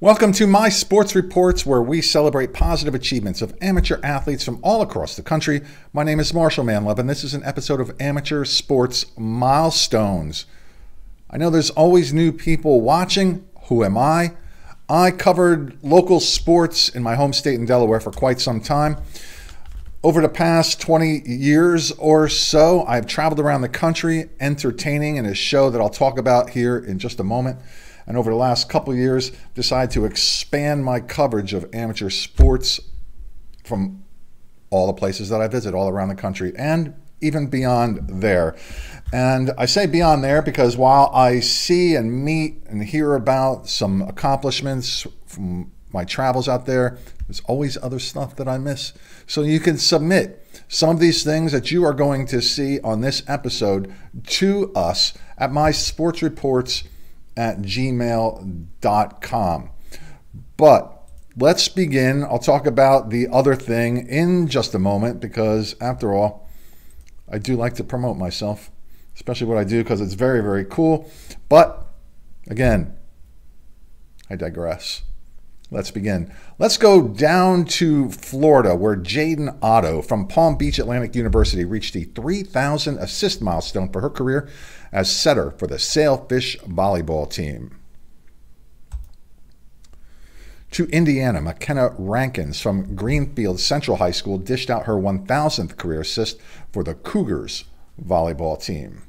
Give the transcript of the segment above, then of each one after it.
Welcome to My Sports Reports, where we celebrate positive achievements of amateur athletes from all across the country. My name is Marshall Manlove, and this is an episode of Amateur Sports Milestones. I know there's always new people watching. Who am I? I covered local sports in my home state in Delaware for quite some time. Over the past 20 years or so, I've traveled around the country entertaining in a show that I'll talk about here in just a moment. And over the last couple of years, decided to expand my coverage of amateur sports from all the places that I visit all around the country and even beyond there. And I say beyond there because while I see and meet and hear about some accomplishments from my travels out there, there's always other stuff that I miss. So you can submit some of these things that you are going to see on this episode to us at mysportsreports@gmail.com. But let's begin. I'll talk about the other thing in just a moment because, after all, I do like to promote myself, especially what I do because it's very, very cool. But again, I digress. Let's begin. Let's go down to Florida, where Jayden Otto from Palm Beach Atlantic University reached the 3,000 assist milestone for her career as setter for the Sailfish volleyball team. To Indiana, McKenna Rankins from Grenfield Central High School dished out her 1,000th career assist for the Cougars volleyball team.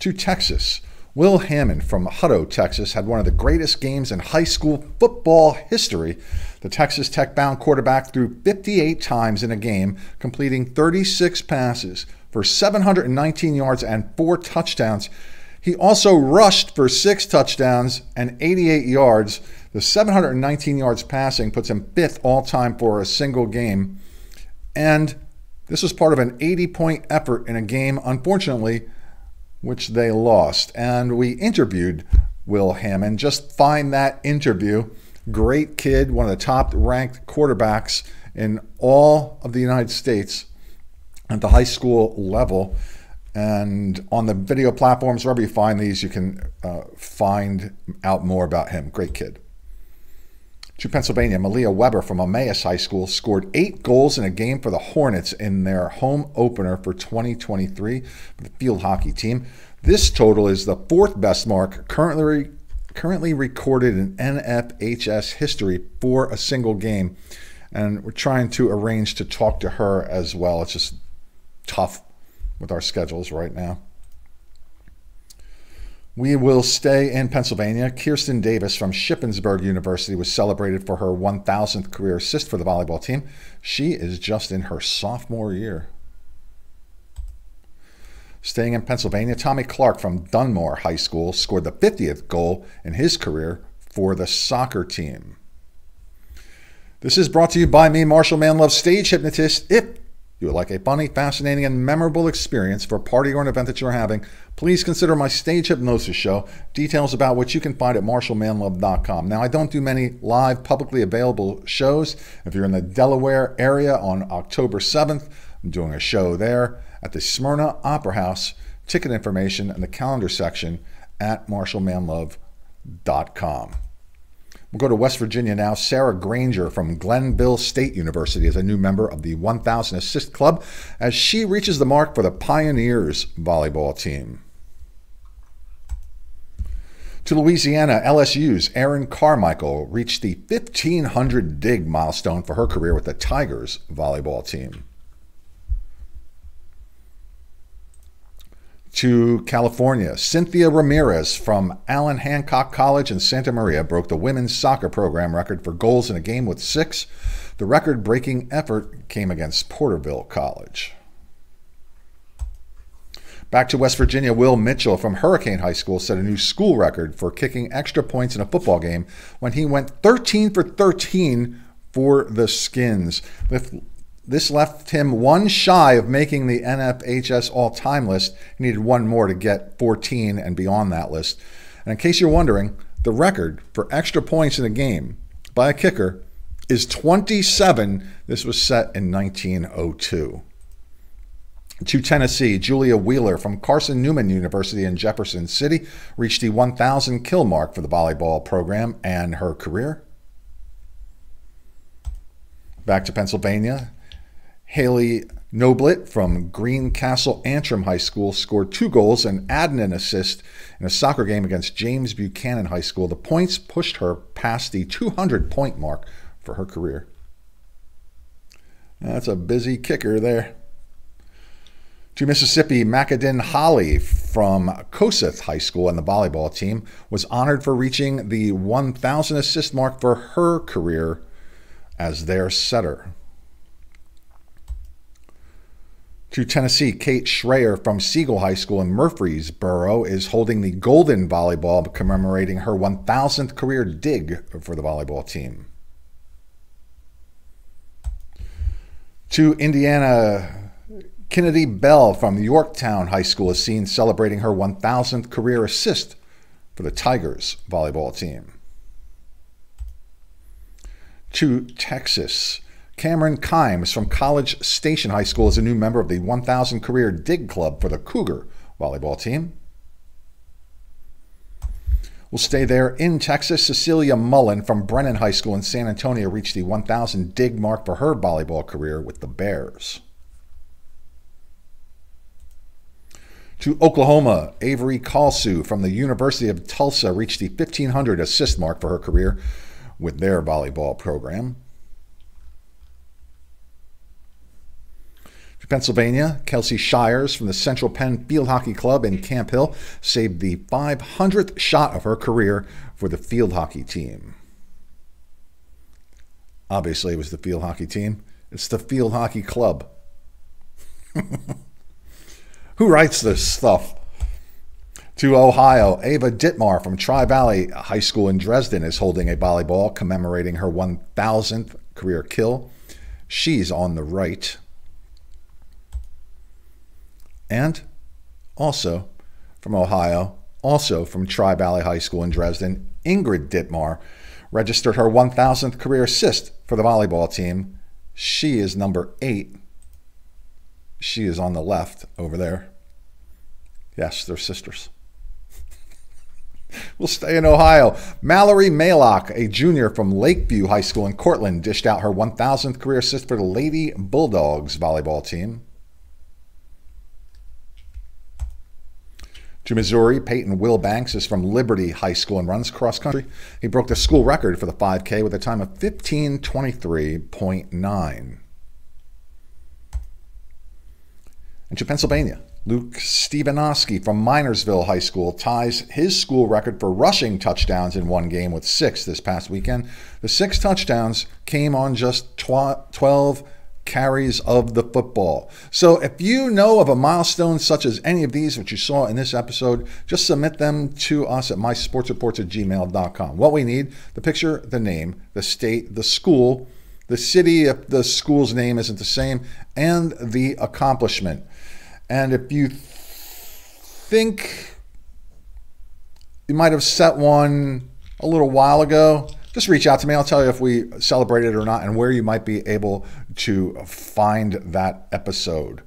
To Texas, Will Hammond from Hutto, Texas, had one of the greatest games in high school football history. The Texas Tech-bound quarterback threw 58 times in a game, completing 36 passes for 719 yards and 4 touchdowns. He also rushed for 6 touchdowns and 88 yards. The 719 yards passing puts him 5th all-time for a single game. And this was part of an 80-point effort in a game, unfortunately, which they lost. And we interviewed Will Hammond. Just find that interview. Great kid, one of the top-ranked quarterbacks in all of the United States at the high school level. And on the video platforms, wherever you find these, you can find out more about him. Great kid. To Pennsylvania, Melea Weber from Emmaus High School scored 8 goals in a game for the Hornets in their home opener for 2023 for the field hockey team. This total is the 4th best mark currently recorded in NFHS history for a single game. And we're trying to arrange to talk to her as well. It's just tough with our schedules right now. We will stay in Pennsylvania. Kearstin Davis from Shippensburg University was celebrated for her 1,000th career assist for the volleyball team. She is just in her sophomore year. Staying in Pennsylvania, Tommy Clark from Dunmore High School scored the 50th goal in his career for the soccer team. This is brought to you by me, Marshall Manlove, stage hypnotist. If you would like a funny, fascinating, and memorable experience for a party or an event that you're having, please consider my stage hypnosis show. Details about which you can find at marshallmanlove.com. Now, I don't do many live, publicly available shows. If you're in the Delaware area on October 7th, I'm doing a show there at the Smyrna Opera House. Ticket information in the calendar section at marshallmanlove.com. We'll go to West Virginia now. Sarah Grainger from Glenville State University is a new member of the 1,000 Assist Club as she reaches the mark for the Pioneers volleyball team. To Louisiana, LSU's Erin Carmichael reached the 1,500 dig milestone for her career with the Tigers volleyball team. To California, Cynthia Ramirez from Allan Hancock College in Santa Maria broke the women's soccer program record for goals in a game with 6. The record-breaking effort came against Porterville College. Back to West Virginia, Will Mitchell from Hurricane High School set a new school record for kicking extra points in a football game when he went 13 for 13 for the Skins. This left him one shy of making the NFHS all-time list. He needed one more to get 14 and beyond that list. And in case you're wondering, the record for extra points in a game by a kicker is 27. This was set in 1902. To Tennessee, Julia Wheeler from Carson Newman University in Jefferson City reached the 1,000 kill mark for the volleyball program and her career. Back to Pennsylvania, Haley Noblett from Greencastle Antrim High School scored 2 goals and added an assist in a soccer game against James Buchanan High School. The points pushed her past the 200-point mark for her career. That's a busy kicker there. To Mississippi, Macadin Holly from Kossuth High School and the volleyball team was honored for reaching the 1,000 assist mark for her career as their setter. To Tennessee, Kate Schreier from Siegel High School in Murfreesboro is holding the Golden Volleyball, commemorating her 1,000th career dig for the volleyball team. To Indiana, Kennedy Bell from Yorktown High School is seen celebrating her 1,000th career assist for the Tigers volleyball team. To Texas, Cameron Kimes from College Station High School is a new member of the 1,000 Career Dig Club for the Cougar volleyball team. We'll stay there in Texas. Cecilia Mullen from Brennan High School in San Antonio reached the 1,000 dig mark for her volleyball career with the Bears. To Oklahoma, Avery Kalsu from the University of Tulsa reached the 1,500 assist mark for her career with their volleyball program. To Pennsylvania, Kelsey Shires from the Central Penn Field Hockey Club in Camp Hill saved the 500th shot of her career for the field hockey team. Obviously, it was the field hockey team. It's the field hockey club. Who writes this stuff? To Ohio, Ava Dittmar from Tri-Valley High School in Dresden is holding a volleyball commemorating her 1,000th career kill. She's on the right. And also from Ohio, also from Tri-Valley High School in Dresden, Ingrid Dittmar registered her 1,000th career assist for the volleyball team. She is number 8. She is on the left over there. Yes, they're sisters. We'll stay in Ohio. Mallory Malock, a junior from Lakeview High School in Cortland, dished out her 1,000th career assist for the Lady Bulldogs volleyball team. To Missouri, Peyton Wilbanks is from Liberty High School and runs cross country. He broke the school record for the 5K with a time of 15:23.9. And to Pennsylvania, Luke Stevenowski from Minersville High School ties his school record for rushing touchdowns in one game with 6 this past weekend. The 6 touchdowns came on just 12 carries of the football. So if you know of a milestone such as any of these which you saw in this episode, just submit them to us at mysportsreports@gmail.com. What we need: the picture, the name, the state, the school, the city if the school's name isn't the same, and the accomplishment. And if you think you might have set one a little while ago, just reach out to me. I'll tell you if we celebrated it or not and where you might be able to find that episode.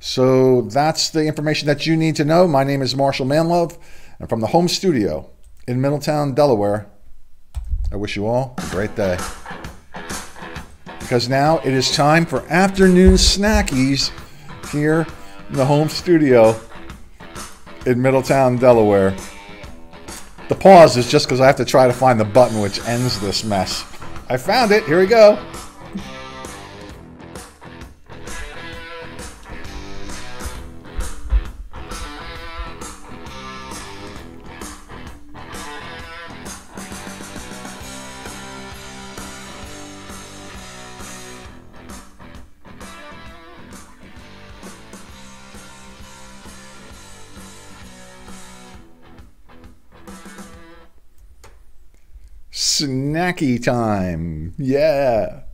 So that's the information that you need to know. My name is Marshall Manlove, and from the home studio in Middletown, Delaware, I wish you all a great day. Because now it is time for afternoon snackies here in the home studio in Middletown, Delaware. The pause is just because I have to try to find the button which ends this mess. I found it. Here we go. Snacky time. Yeah.